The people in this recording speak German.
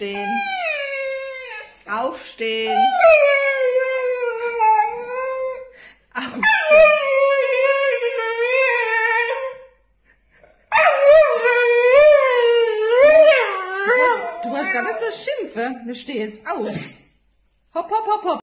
Aufstehen. Aufstehen. Aufstehen. Du hast gar nicht so schimpfen. Wir stehen jetzt auf. Hopp, hopp, hopp, hopp.